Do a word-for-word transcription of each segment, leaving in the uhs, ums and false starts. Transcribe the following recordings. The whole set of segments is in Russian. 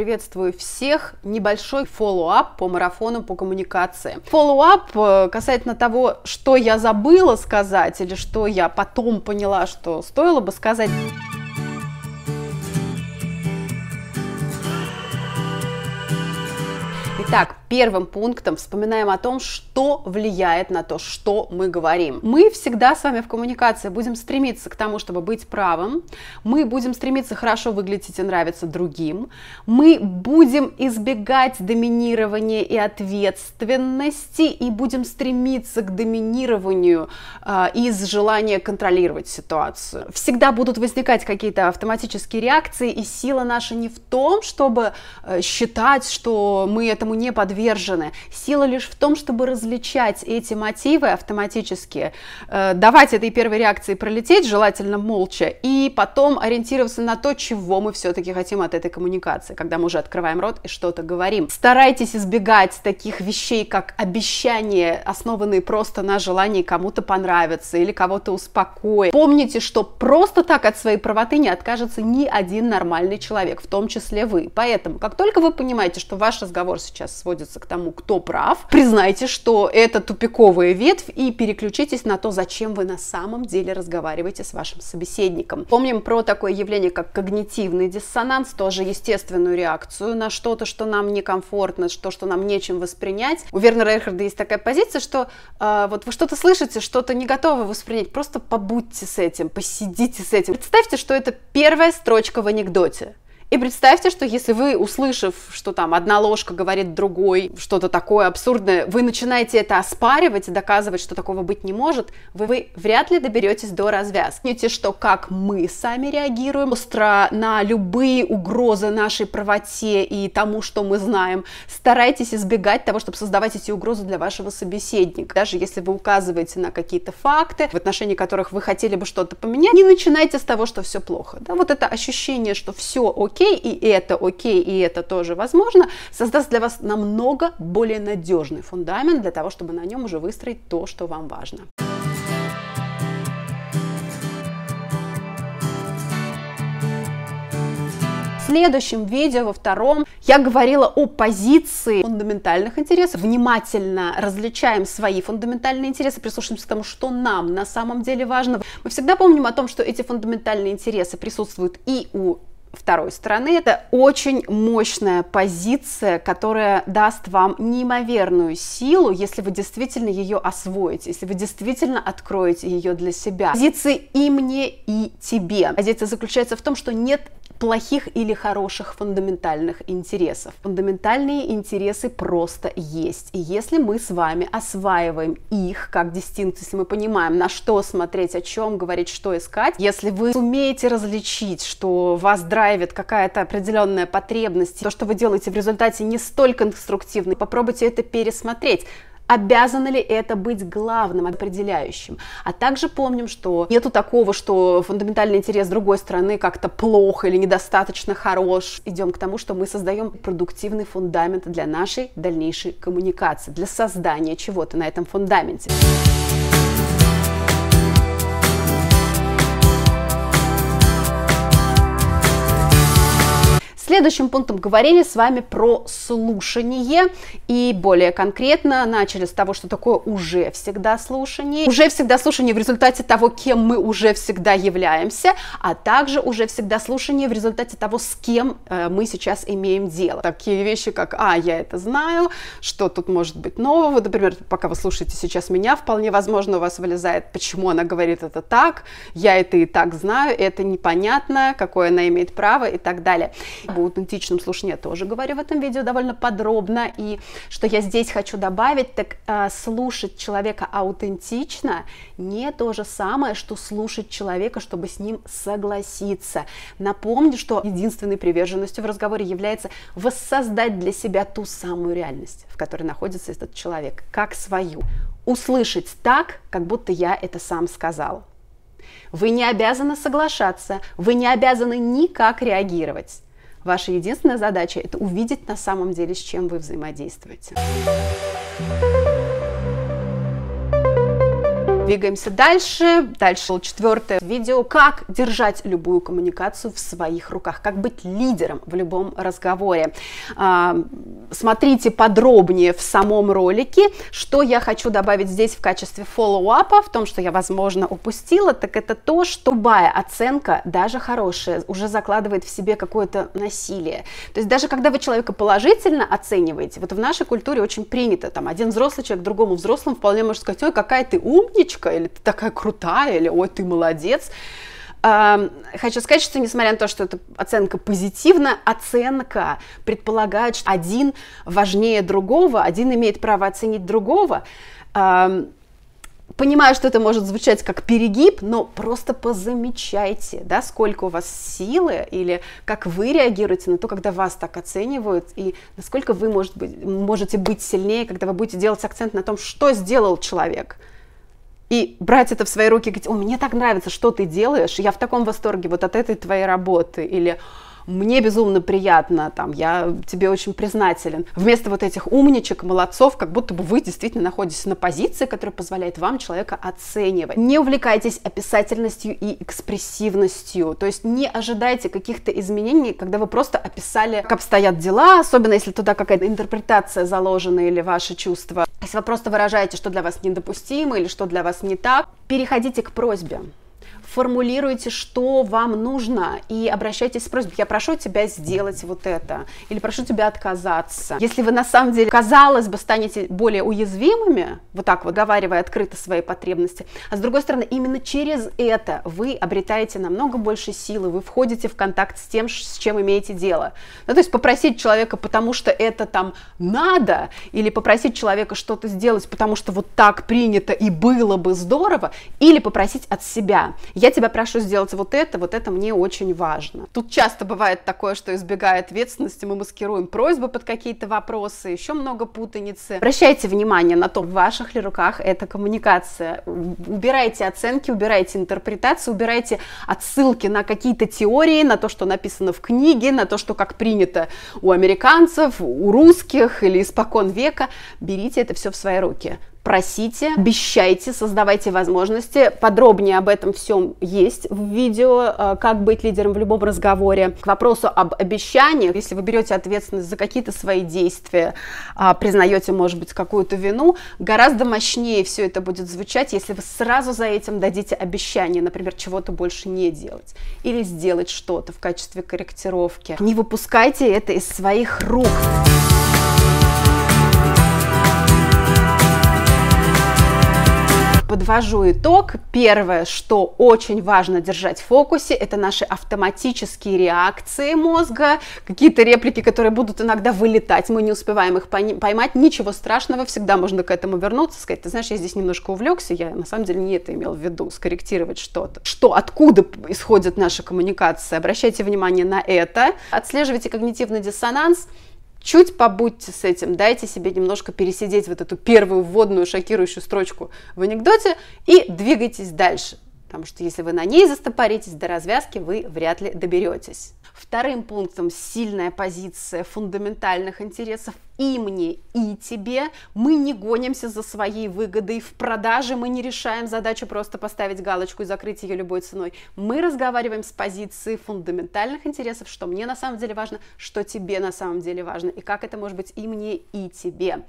Приветствую всех! Небольшой фоллоуап по марафону по коммуникации. Фоллоуап касательно того, что я забыла сказать или что я потом поняла, что стоило бы сказать. Итак, первым пунктом вспоминаем о том, что влияет на то, что мы говорим. Мы всегда с вами в коммуникации будем стремиться к тому, чтобы быть правым, мы будем стремиться хорошо выглядеть и нравиться другим, мы будем избегать доминирования и ответственности и будем стремиться к доминированию э, из желания контролировать ситуацию. Всегда будут возникать какие-то автоматические реакции, и сила наша не в том, чтобы э, считать, что мы этому не подвержены. Сила лишь в том, чтобы различать эти мотивы автоматически, э, давать этой первой реакции пролететь, желательно молча, и потом ориентироваться на то, чего мы все-таки хотим от этой коммуникации, когда мы уже открываем рот и что-то говорим. Старайтесь избегать таких вещей, как обещания, основанные просто на желании кому-то понравиться или кого-то успокоить. Помните, что просто так от своей правоты не откажется ни один нормальный человек, в том числе вы. Поэтому, как только вы понимаете, что ваш разговор сейчас сводится к тому, кто прав, признайте, что это тупиковая ветвь, и переключитесь на то, зачем вы на самом деле разговариваете с вашим собеседником. Помним про такое явление, как когнитивный диссонанс, тоже естественную реакцию на что-то, что нам некомфортно, что, что нам нечем воспринять. У Вернера Эрхарда есть такая позиция, что э, вот вы что-то слышите, что-то не готовы воспринять, просто побудьте с этим, посидите с этим. Представьте, что это первая строчка в анекдоте. И представьте, что если вы, услышав, что там одна ложка говорит другой, что-то такое абсурдное, вы начинаете это оспаривать и доказывать, что такого быть не может, вы, вы вряд ли доберетесь до развязки. Помните, что как мы сами реагируем остро на любые угрозы нашей правоте и тому, что мы знаем, старайтесь избегать того, чтобы создавать эти угрозы для вашего собеседника. Даже если вы указываете на какие-то факты, в отношении которых вы хотели бы что-то поменять, не начинайте с того, что все плохо. Да? Вот это ощущение, что все окей, и это окей, и это тоже возможно, создаст для вас намного более надежный фундамент для того, чтобы на нем уже выстроить то, что вам важно. В следующем видео, во втором, я говорила о позиции фундаментальных интересов. Внимательно различаем свои фундаментальные интересы, прислушиваемся к тому, что нам на самом деле важно. Мы всегда помним о том, что эти фундаментальные интересы присутствуют и у второй стороны. Это очень мощная позиция, которая даст вам неимоверную силу, если вы действительно ее освоите, если вы действительно откроете ее для себя. Позиция «и мне, и тебе». Позиция заключается в том, что нет плохих или хороших фундаментальных интересов. Фундаментальные интересы просто есть. И если мы с вами осваиваем их как дистинкцию, если мы понимаем, на что смотреть, о чем говорить, что искать, если вы сумеете различить, что вас драйвит какая-то определенная потребность, то, что вы делаете в результате, не столь конструктивно, попробуйте это пересмотреть. Обязано ли это быть главным, определяющим? А также помним, что нету такого, что фундаментальный интерес другой стороны как-то плохо или недостаточно хорош. Идем к тому, что мы создаем продуктивный фундамент для нашей дальнейшей коммуникации, для создания чего-то на этом фундаменте. Следующим пунктом говорили с вами про слушание, и более конкретно начали с того, что такое уже всегда слушание. Уже всегда слушание в результате того, кем мы уже всегда являемся, а также уже всегда слушание в результате того, с кем э, мы сейчас имеем дело. Такие вещи, как «а, я это знаю», «что тут может быть нового», например, пока вы слушаете сейчас меня, вполне возможно у вас вылезает «почему она говорит это так», «я это и так знаю», «это непонятно», «какое она имеет право» и так далее. В аутентичном слушании я тоже говорю в этом видео довольно подробно, и что я здесь хочу добавить, так э, слушать человека аутентично не то же самое, что слушать человека, чтобы с ним согласиться. Напомню, что единственной приверженностью в разговоре является воссоздать для себя ту самую реальность, в которой находится этот человек, как свою. Услышать так, как будто я это сам сказал. Вы не обязаны соглашаться, вы не обязаны никак реагировать. Ваша единственная задача – это увидеть на самом деле, с чем вы взаимодействуете. двигаемся дальше. Дальше четвертое видео. Как держать любую коммуникацию в своих руках. Как быть лидером в любом разговоре. Смотрите подробнее в самом ролике. Что я хочу добавить здесь в качестве фоллоуапа, в том, что я, возможно, упустила, так это то, что любая оценка, даже хорошая, уже закладывает в себе какое-то насилие. То есть даже когда вы человека положительно оцениваете, вот в нашей культуре очень принято, там, один взрослый человек другому взрослому вполне может сказать: ой, какая ты умничка, или ты такая крутая, или ой, ты молодец. Хочу сказать, что несмотря на то, что эта оценка позитивна, оценка предполагает, что один важнее другого, один имеет право оценить другого. Понимаю, что это может звучать как перегиб, но просто позамечайте, да, сколько у вас силы или как вы реагируете на то, когда вас так оценивают, и насколько вы может быть, можете быть сильнее, когда вы будете делать акцент на том, что сделал человек. И брать это в свои руки и говорить: о, мне так нравится, что ты делаешь, я в таком восторге вот от этой твоей работы, или мне безумно приятно, там, я тебе очень признателен. Вместо вот этих умничек, молодцов, как будто бы вы действительно находитесь на позиции, которая позволяет вам человека оценивать. Не увлекайтесь описательностью и экспрессивностью, то есть не ожидайте каких-то изменений, когда вы просто описали, как обстоят дела, особенно если туда какая-то интерпретация заложена или ваши чувства. Если вы просто выражаете, что для вас недопустимо или что для вас не так, переходите к просьбе. Формулируйте, что вам нужно, и обращайтесь с просьбой: я прошу тебя сделать вот это, или прошу тебя отказаться. Если вы на самом деле, казалось бы, станете более уязвимыми, вот так вот, говаривая открыто свои потребности, а с другой стороны, именно через это вы обретаете намного больше силы, вы входите в контакт с тем, с чем имеете дело. Ну, то есть попросить человека, потому что это там надо, или попросить человека что-то сделать, потому что вот так принято и было бы здорово, или попросить от себя: я тебя прошу сделать вот это, вот это мне очень важно. Тут часто бывает такое, что, избегая ответственности, мы маскируем просьбы под какие-то вопросы, еще много путаницы. Обращайте внимание на то, в ваших ли руках эта коммуникация. Убирайте оценки, убирайте интерпретацию, убирайте отсылки на какие-то теории, на то, что написано в книге, на то, что как принято у американцев, у русских или испокон века. Берите это все в свои руки. Просите, обещайте, создавайте возможности. Подробнее об этом всем есть в видео «Как быть лидером в любом разговоре». К вопросу об обещаниях: если вы берете ответственность за какие-то свои действия, признаете, может быть, какую-то вину, гораздо мощнее все это будет звучать, если вы сразу за этим дадите обещание, например, чего-то больше не делать или сделать что-то в качестве корректировки. Не выпускайте это из своих рук. Подвожу итог. Первое, что очень важно держать в фокусе, это наши автоматические реакции мозга, какие-то реплики, которые будут иногда вылетать, мы не успеваем их поймать, ничего страшного, всегда можно к этому вернуться, сказать: ты знаешь, я здесь немножко увлекся, я на самом деле не это имел в виду, скорректировать что-то. Что, откуда исходит наша коммуникация, обращайте внимание на это, отслеживайте когнитивный диссонанс. Чуть побудьте с этим, дайте себе немножко пересидеть вот эту первую вводную шокирующую строчку в анекдоте и двигайтесь дальше, потому что если вы на ней застопоритесь, до развязки вы вряд ли доберетесь. Вторым пунктом — сильная позиция фундаментальных интересов и мне, и тебе. Мы не гонимся за своей выгодой в продаже, мы не решаем задачу просто поставить галочку и закрыть ее любой ценой. Мы разговариваем с позиции фундаментальных интересов, что мне на самом деле важно, что тебе на самом деле важно, и как это может быть и мне, и тебе.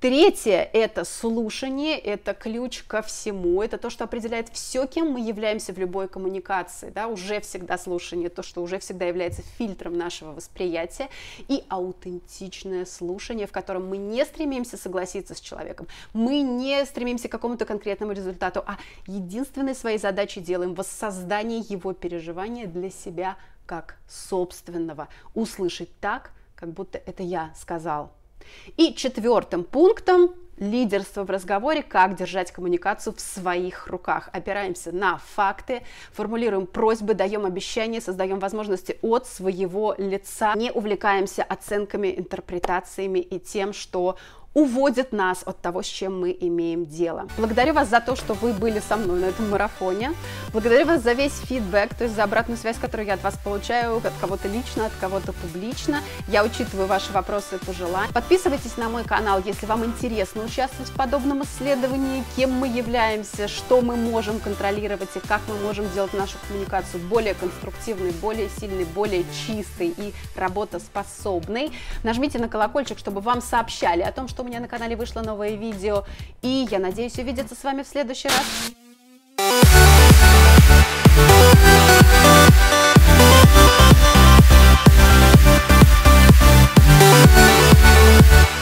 Третье – это слушание, это ключ ко всему, это то, что определяет все, кем мы являемся в любой коммуникации, да, уже всегда слушание, то, что уже всегда является фильтром нашего восприятия, и аутентичное слушание, в котором мы не стремимся согласиться с человеком, мы не стремимся к какому-то конкретному результату, а единственной своей задачей делаем воссоздание его переживания для себя как собственного, услышать так, как будто это я сказал. И четвертым пунктом — лидерство в разговоре, как держать коммуникацию в своих руках. Опираемся на факты, формулируем просьбы, даем обещания, создаем возможности от своего лица. Не увлекаемся оценками, интерпретациями и тем, что уводит нас от того, с чем мы имеем дело. Благодарю вас за то, что вы были со мной на этом марафоне. Благодарю вас за весь фидбэк, то есть за обратную связь, которую я от вас получаю, от кого-то лично, от кого-то публично. Я учитываю ваши вопросы и пожелания. Подписывайтесь на мой канал, если вам интересно участвовать в подобном исследовании, кем мы являемся, что мы можем контролировать и как мы можем делать нашу коммуникацию более конструктивной, более сильной, более чистой и работоспособной. Нажмите на колокольчик, чтобы вам сообщали о том, что у меня на канале вышло новое видео, и я надеюсь увидеться с вами в следующий раз.